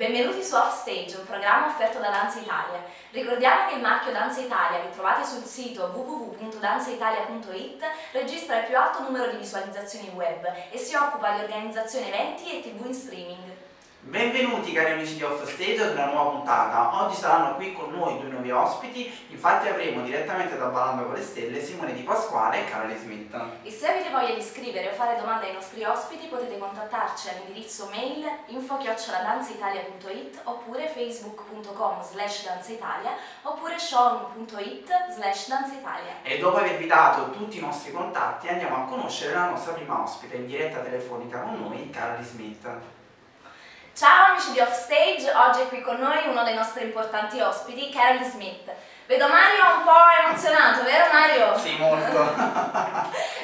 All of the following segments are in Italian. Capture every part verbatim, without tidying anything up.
Benvenuti su Offstage, un programma offerto da Danze Italia. Ricordiamo che il marchio Danze Italia, che trovate sul sito w w w punto danze italia punto i t, registra il più alto numero di visualizzazioni web e si occupa di organizzazione eventi e tv in streaming. Benvenuti cari amici di Offstage ad una nuova puntata. Oggi saranno qui con noi due nuovi ospiti, infatti avremo direttamente da Ballando con le Stelle Simone Di Pasquale e Carolyn Smith. E se avete voglia di scrivere o fare domande ai nostri ospiti potete contattarci all'indirizzo mail info chiocciola danzeitalia punto i t oppure facebook punto com slash danzeitalia oppure showroom punto i t slash danzeitalia. E dopo avervi dato tutti i nostri contatti andiamo a conoscere la nostra prima ospite in diretta telefonica con noi, Carolyn Smith. Ciao amici di Offstage, oggi è qui con noi uno dei nostri importanti ospiti, Carolyn Smith. Vedo Mario un po' emozionato, vero Mario? Sì, molto.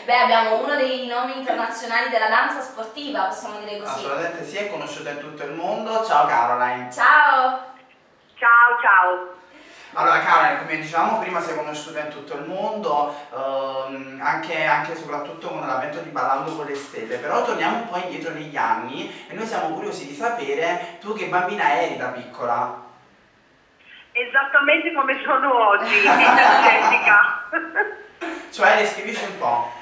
Beh, abbiamo uno dei nomi internazionali della danza sportiva, possiamo dire così. Assolutamente sì, è conosciuto in tutto il mondo. Ciao Caroline. Ciao. Ciao, ciao. Allora Carolyn, come dicevamo prima, sei conosciuta in tutto il mondo, ehm, anche e soprattutto con l'avvento di Ballando con le Stelle, però torniamo un po' indietro negli anni e noi siamo curiosi di sapere tu che bambina eri da piccola. Esattamente come sono oggi, energetica. Cioè, descrivici un po'.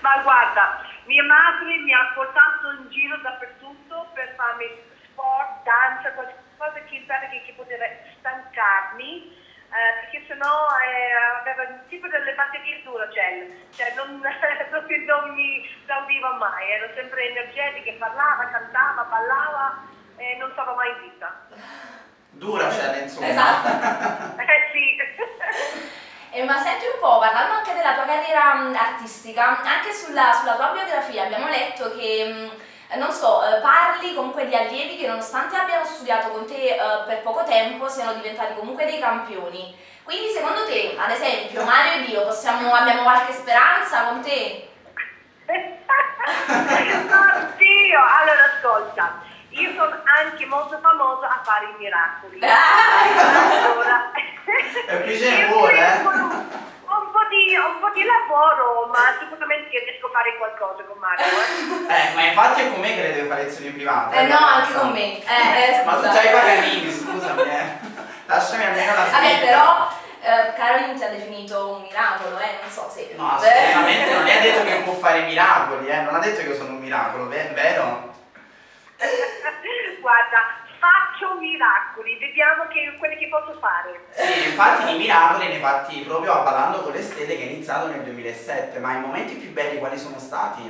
Ma guarda, mia madre mi ha portato in giro dappertutto per farmi sport, danza, qualsiasi cosa che, che, che poteva stancarmi, eh, perché sennò eh, aveva un tipo delle batterie Duracell, cioè non, proprio non mi esaudiva mai, ero sempre energetica, parlava, cantava, ballava e eh, non stava mai zitta. Duracell insomma. Esatto. Eh sì. Eh, ma senti un po', parlando anche della tua carriera mh, artistica, anche sulla, sulla tua biografia abbiamo letto che mh, non so, parli comunque di allievi che nonostante abbiano studiato con te eh, per poco tempo siano diventati comunque dei campioni. Quindi secondo te, ad esempio, Mario ed io possiamo, abbiamo qualche speranza con te? Oddio, allora ascolta, io sono anche molto famosa a fare i miracoli. Allora, è un piacere pure, eh? Un po' di, un po' di lavoro, ma sicuramente io riesco a fare qualcosa con Mario. Eh, eh ma infatti è con me che le devo fare lezioni private. Eh no, anche con me. Eh, eh, ma tu già i paganini, scusami. Eh. Lasciami almeno la fine. Vabbè, però eh, Carolyn ti ha definito un miracolo, eh, non so se... No, assolutamente non mi ha detto che può fare miracoli, eh, non ha detto che io sono un miracolo, vero? Guarda, faccio miracoli, vediamo che, quelli che posso fare. Sì, infatti di miracoli ne fatti proprio a Ballando con le Stelle che è iniziato nel duemilasette, ma i momenti più belli quali sono stati?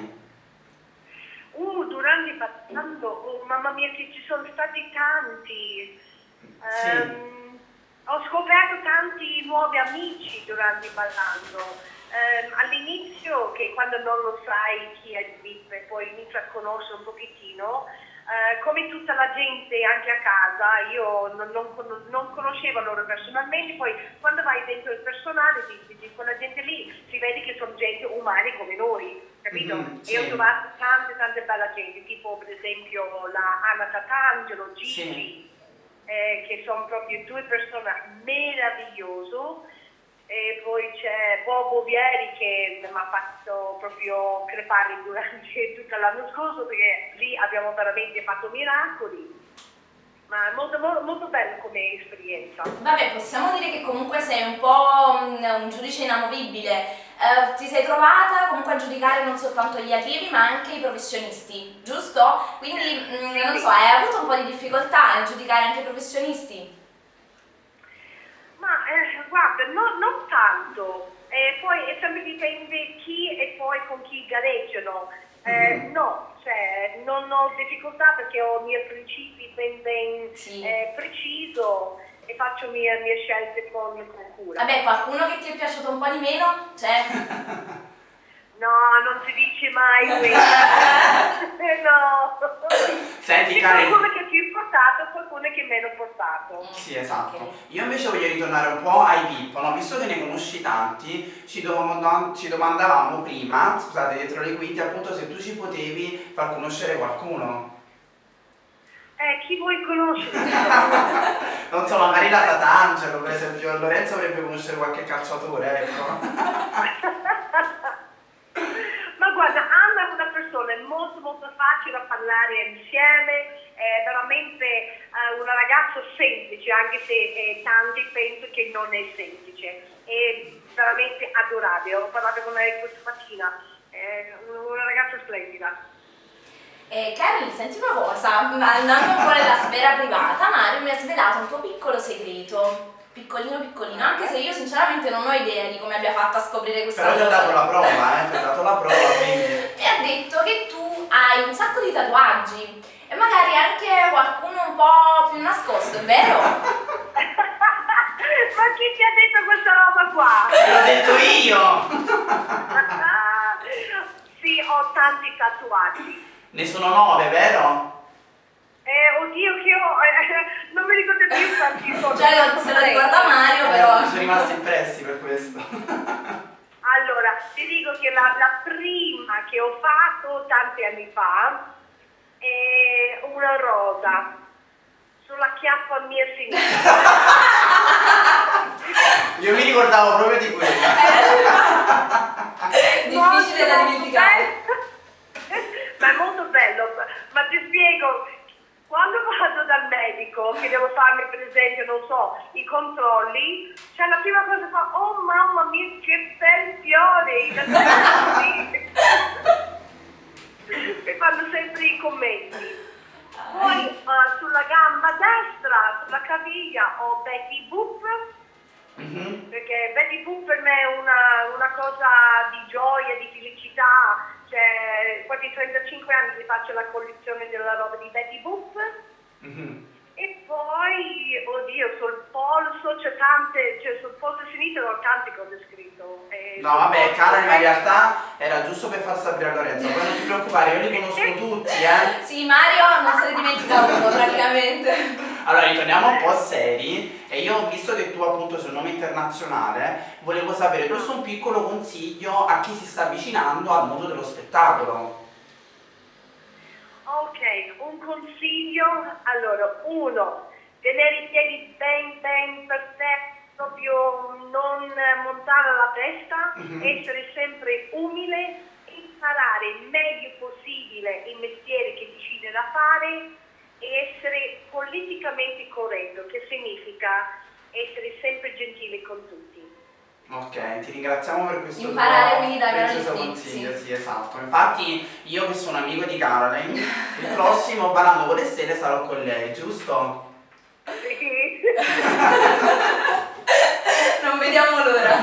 Uh, durante Ballando, oh, mamma mia che ci sono stati tanti. Sì. Um, ho scoperto tanti nuovi amici durante Ballando. Um, all'inizio, che quando non lo sai chi è il V I P e poi inizio a conoscere un pochettino, Uh, come tutta la gente anche a casa, io non, non, non conoscevo loro personalmente, poi quando vai dentro il personale di, di quella gente lì si vede che sono gente umane come noi, capito? Mm-hmm, sì. E ho trovato tante tante bella gente, tipo per esempio la Anna Tatangelo, Gigi, sì. eh, che sono proprio due persone meravigliose. E poi c'è Bobo Vieri che mi ha fatto proprio crepare durante tutto l'anno scorso, perché lì abbiamo veramente fatto miracoli. Ma molto, molto, molto bello come esperienza. Vabbè, possiamo dire che comunque sei un po' un, un giudice inamovibile. Eh, ti sei trovata comunque a giudicare non soltanto gli allievi ma anche i professionisti, giusto? Quindi, mh, non so, hai avuto un po' di difficoltà a giudicare anche i professionisti? Ma eh, guarda, no, non tanto, eh, poi è sempre dipende chi e poi con chi gareggiano. Eh, mm-hmm. No, cioè non ho difficoltà perché ho i miei principi ben ben sì. eh, preciso e faccio le mie, mie scelte con, con cura. Vabbè, qualcuno che ti è piaciuto un po' di meno? C'è? No, non si dice mai questo. No. Senti, Carolyn, qualcuno che è più portato, qualcuno che è meno portato. Sì, esatto. Okay. Io invece voglio ritornare un po' ai V I P, no? Visto che ne conosci tanti, ci, do ci domandavamo prima, scusate, dietro le quinte, appunto se tu ci potevi far conoscere qualcuno. Eh, chi vuoi conoscere? Non so, magari la Tatangelo, per esempio, Lorenzo vorrebbe conoscere qualche calciatore, ecco. Ma guarda, Anna è una persona molto molto facile a parlare insieme, è è veramente eh, un ragazzo semplice, anche se eh, tanti penso che non è semplice, è veramente adorabile. Ho parlato con lei questa mattina, è una ragazza splendida. Eh, Carolyn, senti una cosa, andando un po' nella sfera privata, Mario mi ha svelato un tuo piccolo segreto, piccolino piccolino, anche se io sinceramente non ho idea di come abbia fatto a scoprire questa cosa. Però ti ha dato la prova, eh, ti ha dato la prova, quindi... Mi ha detto che tu hai un sacco di tatuaggi, e magari anche qualcuno un po' più nascosto, è vero? Ma chi ti ha detto questa roba qua? Te l'ho detto io! Sì, ho tanti tatuaggi. Ne sono nove, vero? Eh, oddio che ho... Eh, non mi ricordo più quanti sono. Cioè, se lo ricorda Mario, però... Mi sono rimasti impressi per questo. Allora, ti dico che la, la prima che ho fatto tanti anni fa è una rosa sulla chiappa mia sinistra. Io mi ricordavo proprio di quella. È difficile da dimenticare. Ma è molto bello, ma ti spiego, quando vado dal medico, che devo farmi per esempio, non so, i controlli, cioè la prima cosa fa, oh mamma mia, che bel fiore, e fanno sempre i commenti. Poi uh, sulla gamba destra, sulla caviglia, ho Betty Boop, mm-hmm. perché Betty Boop per me è una, una cosa di gioia, di felicità. Cioè, quasi trentacinque anni che faccio la collezione della roba di Betty Boop, mm-hmm. e poi, oddio, sul polso c'è tante, cioè sul polso sinistro ho tante cose scritte. No vabbè, Carolyn, ma in realtà era giusto per far sapere a Lorenzo, poi non ti preoccupare, io li conosco tutti, eh! Sì, Mario non se ne dimentica uno, praticamente. Allora, ritorniamo un po' seri, e io ho visto che tu appunto sei un nome internazionale, volevo sapere giusto un piccolo consiglio a chi si sta avvicinando al mondo dello spettacolo. Ok, un consiglio, allora, uno, tenere i piedi ben ben per te, proprio non montare la testa, mm-hmm. essere sempre umile, imparare il meglio possibile il mestiere che decide da fare e essere politicamente corretto, che significa essere sempre gentile con tutti. Ok, ti ringraziamo per questo prezioso consiglio, sì, esatto. Infatti io che sono amico di Carolyn, il prossimo Ballando con le Stelle sarò con lei, giusto? Sì. Non vediamo l'ora.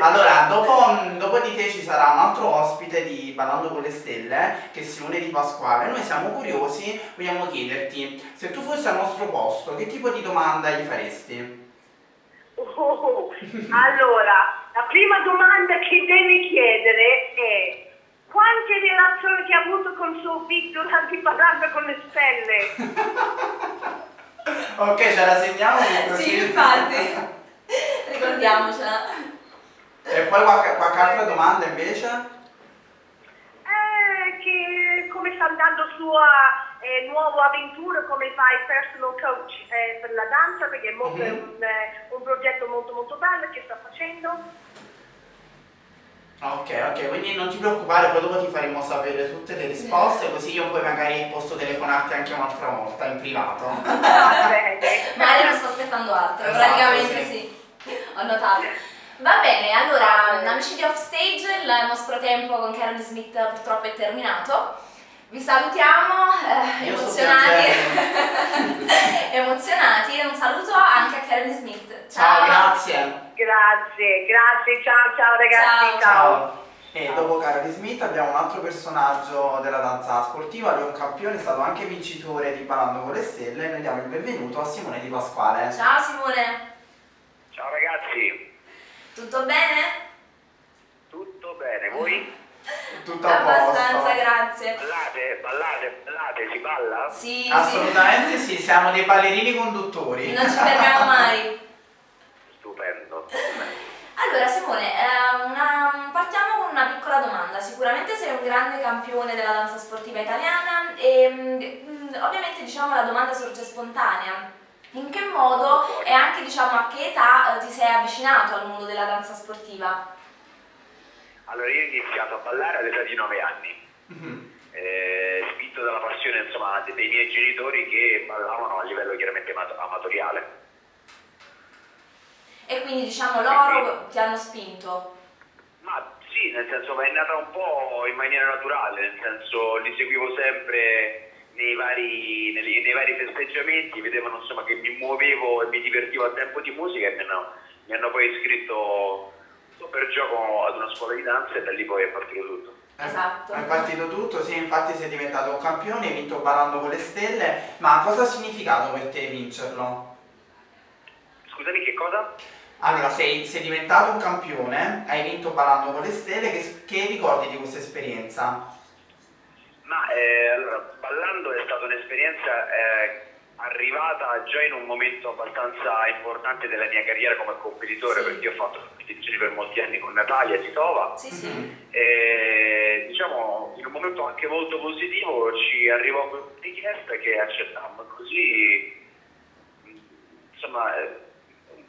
Allora, dopo, dopo di te ci sarà un altro ospite di Ballando con le Stelle, che è Simone Di Pasquale. Noi siamo curiosi, vogliamo chiederti, se tu fossi al nostro posto, che tipo di domanda gli faresti? Oh, allora, la prima domanda che devi chiedere è: quante relazioni ti ha avuto con suo figlio durante Ballando con le Stelle? Ok, ce la segniamo? Sì, infatti, ricordiamocela. E poi qualche, qualche altra domanda invece? Eh, che come sta andando sua eh, nuova avventura, come fai personal coach eh, per la danza, perché è molto, mm-hmm. un, un progetto molto molto bello che sta facendo. Ok, ok, quindi non ti preoccupare, poi dopo ti faremo sapere tutte le risposte, così io poi magari posso telefonarti anche un'altra volta, in privato. Va bene. Mario non sto aspettando altro, esatto, praticamente sì. sì, ho notato. Va bene, allora, amici di Offstage, il nostro tempo con Carolyn Smith purtroppo è terminato. Vi salutiamo, eh, emozionati, emozionati, e un saluto anche a Carolyn Smith. Ciao, ciao, grazie. Grazie, grazie, ciao, ciao ragazzi, ciao. ciao. E ciao. Dopo Carolyn Smith abbiamo un altro personaggio della danza sportiva, lui è un campione, è stato anche vincitore di Ballando con le Stelle, e noi diamo il benvenuto a Simone Di Pasquale. Ciao Simone. Ciao ragazzi. Tutto bene? Tutto bene, voi? Tutto a posto. Abbastanza, grazie. Ballate, ballate, ballate, si balla? Sì. Assolutamente sì, sì, siamo dei ballerini conduttori. Non ci perdiamo mai. Stupendo, stupendo. Allora Simone, eh, una... partiamo con una piccola domanda. Sicuramente sei un grande campione della danza sportiva italiana e mh, ovviamente diciamo la domanda sorge spontanea. In che modo e anche diciamo a che età eh, ti sei avvicinato al mondo della danza sportiva? Allora io ho iniziato a ballare all'età di nove anni, mm-hmm. eh, spinto partito dalla passione, insomma, dei miei genitori che ballavano a livello chiaramente amatoriale. E quindi, diciamo, loro ti hanno spinto? Ma sì, nel senso, ma è nata un po' in maniera naturale, nel senso, li seguivo sempre nei vari, nei, nei vari festeggiamenti, vedevano, insomma, che mi muovevo e mi divertivo a tempo di musica e mi hanno, mi hanno poi iscritto per gioco ad una scuola di danza e da lì poi è partito tutto. Esatto. È partito tutto, sì, infatti sei diventato un campione, hai vinto Ballando con le Stelle, ma cosa ha significato per te vincerlo? Scusami, che cosa? Allora, sei, sei diventato un campione, hai vinto Ballando con le Stelle, che, che ricordi di questa esperienza? Ma eh, allora, Ballando è stata un'esperienza eh, arrivata già in un momento abbastanza importante della mia carriera come competitore, sì, perché io ho fatto competizioni per molti anni con Natalia Titova, sì, sì. E, diciamo, in un momento anche molto positivo ci arrivò una richiesta che accettammo, così, insomma,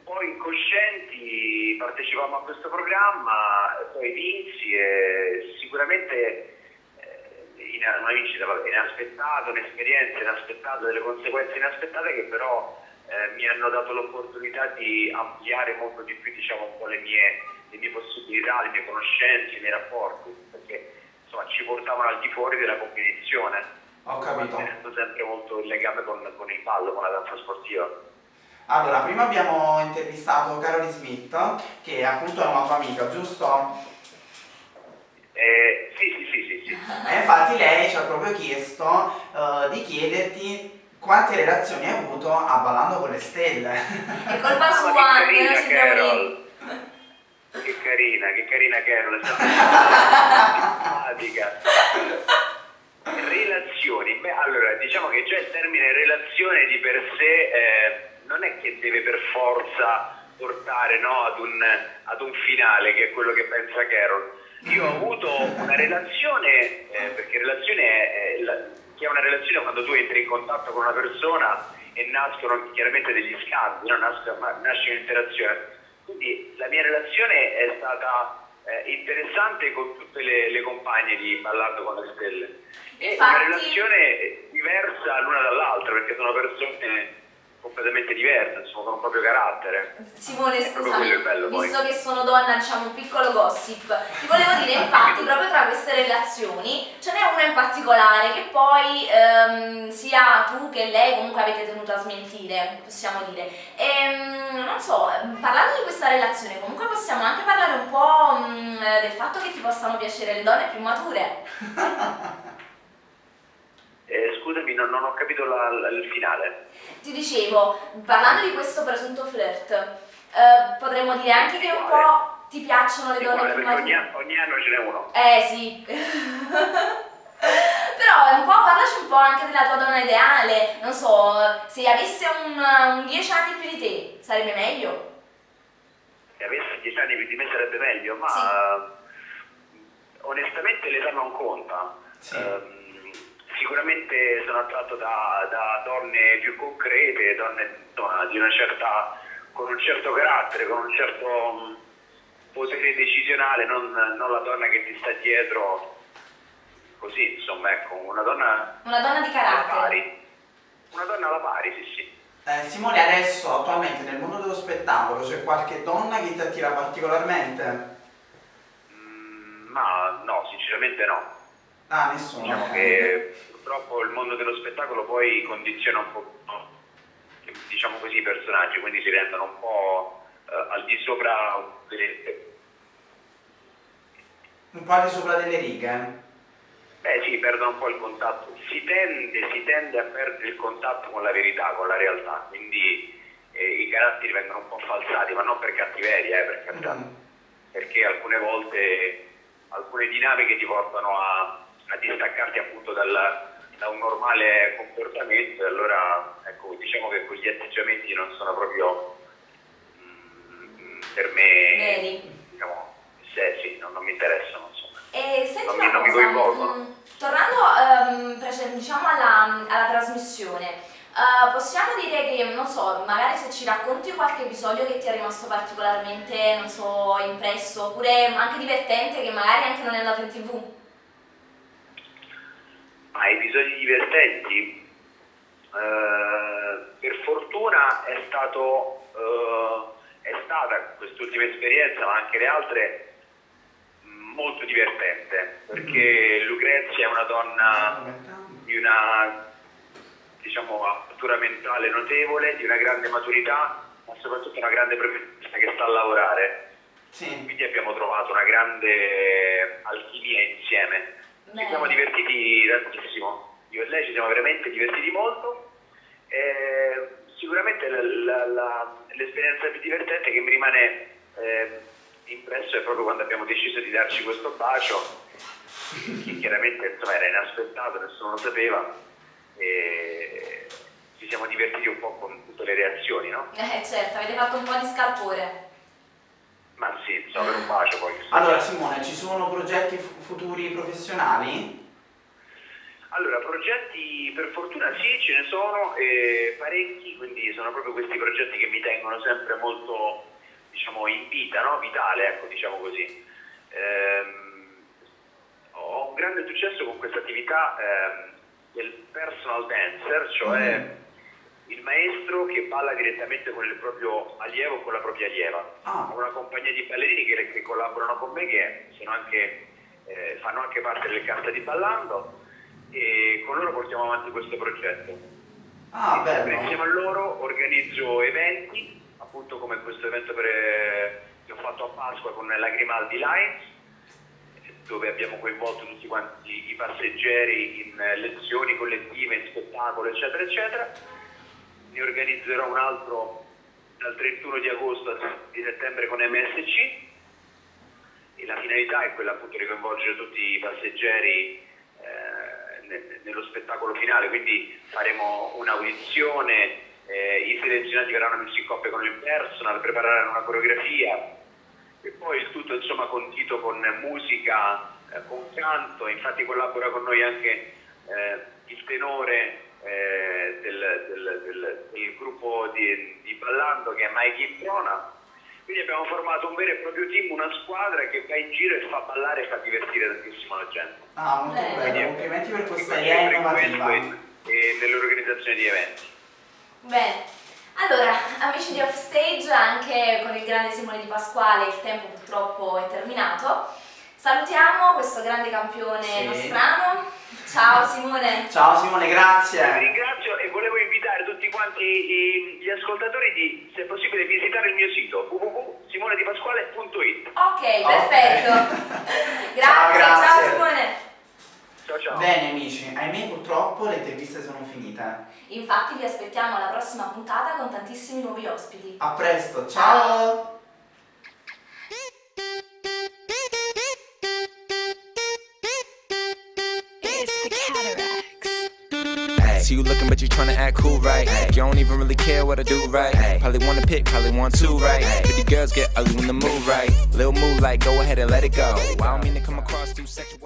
poi incoscienti partecipavamo a questo programma, poi vinsi e sicuramente eh, una vincita inaspettata, un'esperienza inaspettata, delle conseguenze inaspettate che però eh, mi hanno dato l'opportunità di ampliare molto di più, diciamo, un po' le mie, le mie possibilità, le mie conoscenze, i miei rapporti, perché insomma ci portavano al di fuori della competizione. Ho capito. Mantenendo sempre molto il legame con, con il ballo, con la danza sportiva. Allora, prima abbiamo intervistato Carolyn Smith, che appunto è una tua amica, giusto? Eh, sì, sì, sì, sì, sì. E infatti lei ci ha proprio chiesto uh, di chiederti quante relazioni hai avuto a Ballando con le Stelle. È colpa sua, oh, che carina, Carol. Che carina, che carina Carol, è stata simpatica. Relazioni, beh, allora, diciamo che già il termine relazione di per sé eh, non è che deve per forza portare, no, ad, un, ad un finale, che è quello che pensa Carol. Io ho avuto una relazione, eh, perché relazione è, è la, che è una relazione quando tu entri in contatto con una persona e nascono chiaramente degli scambi, no? Nasce, nasce un'interazione. Quindi la mia relazione è stata eh, interessante con tutte le, le compagne di Ballando con le Stelle. È una relazione diversa l'una dall'altra, perché sono persone completamente diversa, insomma, con un proprio carattere. Simone, scusami, bello, visto poi che sono donna, diciamo, un piccolo gossip. Ti volevo dire, infatti, proprio tra queste relazioni ce n'è una in particolare che poi ehm, sia tu che lei comunque avete tenuto a smentire, possiamo dire. E, non so, parlando di questa relazione, comunque possiamo anche parlare un po' mh, del fatto che ti possano piacere le donne più mature. Eh, scusami, non, non ho capito la, la, il finale. Ti dicevo, parlando di questo presunto flirt, eh, potremmo dire anche che un po' ti piacciono le donne più mature. Ogni anno ce n'è uno. Eh sì. Però un po' parlaci un po' anche della tua donna ideale. Non so, se avesse un, un dieci anni più di te, sarebbe meglio? Se avesse dieci anni più di me sarebbe meglio, ma sì, onestamente l'età non conta. Sì. Um, Sicuramente sono attratto da, da donne più concrete, donne di una certa, con un certo carattere, con un certo potere decisionale, non, non la donna che ti sta dietro, così, insomma, ecco, una donna, una donna di carattere. Alla pari. Una donna alla pari, sì, sì. Eh, Simone, adesso attualmente nel mondo dello spettacolo c'è qualche donna che ti attira particolarmente? Mm, ma no, sinceramente no. Ah, nessuno. Diciamo che purtroppo il mondo dello spettacolo poi condiziona un po', diciamo così, i personaggi, quindi si rendono un po' eh, al di sopra delle... un po' al di sopra delle righe. Beh sì, perdono un po' il contatto, si tende, si tende a perdere il contatto con la verità, con la realtà, quindi eh, i caratteri vengono un po' falsati, ma non per cattiveria, eh, per carità, mm-hmm, perché alcune volte alcune dinamiche ti portano a a distaccarti appunto dal, da un normale comportamento, e allora ecco, diciamo che quegli atteggiamenti non sono proprio mm, per me, diciamo, se, sì, non, non mi interessano, insomma. E senti, non, mi, non mi coinvolgono. Mh, tornando ehm, diciamo alla, alla trasmissione, eh, possiamo dire che, non so, magari se ci racconti qualche episodio che ti è rimasto particolarmente, non so, impresso, oppure anche divertente, che magari anche non è andato in tv? Ma ai bisogni divertenti, eh, per fortuna è stato eh, è stata quest'ultima esperienza, ma anche le altre, molto divertente, perché Lucrezia è una donna di una, diciamo, apertura mentale notevole, di una grande maturità, ma soprattutto una grande professionista che sta a lavorare. Sì. Quindi abbiamo trovato una grande alchimia insieme. Beh. Ci siamo divertiti tantissimo, io e lei ci siamo veramente divertiti molto. Eh, sicuramente la, la, la, l'esperienza più divertente che mi rimane eh, impresso è proprio quando abbiamo deciso di darci questo bacio, che chiaramente, insomma, era inaspettato, nessuno lo sapeva. E ci siamo divertiti un po' con tutte le reazioni, no? Eh certo, avete fatto un po' di scalpore. Ma sì, so per un bacio poi. Allora Simone, ci sono progetti futuri professionali? Allora, progetti per fortuna sì, ce ne sono eh, parecchi, quindi sono proprio questi progetti che mi tengono sempre molto, diciamo, in vita, no? Vitale, ecco, diciamo così. Ehm, ho un grande successo con questa attività ehm, del personal dancer, cioè mm. il maestro che balla direttamente con il proprio allievo o con la propria allieva. Ah. Ho una compagnia di ballerini che, che collaborano con me, che sono anche, eh, fanno anche parte del cast di Ballando, e con loro portiamo avanti questo progetto. Ah, bello. Insieme a loro organizzo eventi, appunto come questo evento per, che ho fatto a Pasqua con la Grimaldi Lines, dove abbiamo coinvolto tutti quanti i passeggeri in lezioni collettive, in spettacolo, eccetera, eccetera. Ne organizzerò un altro dal trentuno di agosto al sei di settembre con M S C, e la finalità è quella appunto di coinvolgere tutti i passeggeri eh, ne nello spettacolo finale. Quindi faremo un'audizione, eh, i selezionati verranno messi in coppia con il personal, preparare una coreografia, e poi il tutto, insomma, condito con musica, eh, con canto. Infatti collabora con noi anche eh, il tenore eh, del, del, del, del gruppo di, di Ballando, che è Mikey Buona. Quindi abbiamo formato un vero e proprio team, una squadra che va in giro e fa ballare e fa divertire tantissimo la gente. Ah, molto eh. bello, complimenti per questa idea innovativa. E, e nell'organizzazione di eventi. Beh. Allora, amici di Offstage, anche con il grande Simone Di Pasquale il tempo purtroppo è terminato. Salutiamo questo grande campione sì. nostrano. Ciao Simone. Ciao Simone, grazie. Vi ringrazio e volevo invitare tutti quanti gli ascoltatori di, se possibile, visitare il mio sito w w w punto simone di pasquale punto i t. Ok, perfetto. Okay. grazie, ciao, grazie, ciao Simone. Ciao, ciao. Bene amici, ahimè purtroppo le interviste sono finite. Infatti vi aspettiamo alla prossima puntata con tantissimi nuovi ospiti. A presto, ciao! See you looking but you tryna act cool, right? Ay. You don't even really care what I do, right? Ay. Probably wanna pick, probably want to, right? Ay. Pretty girls get ugly when the move, right? Little move like, go ahead and let it go. I don't mean to come across too sexual.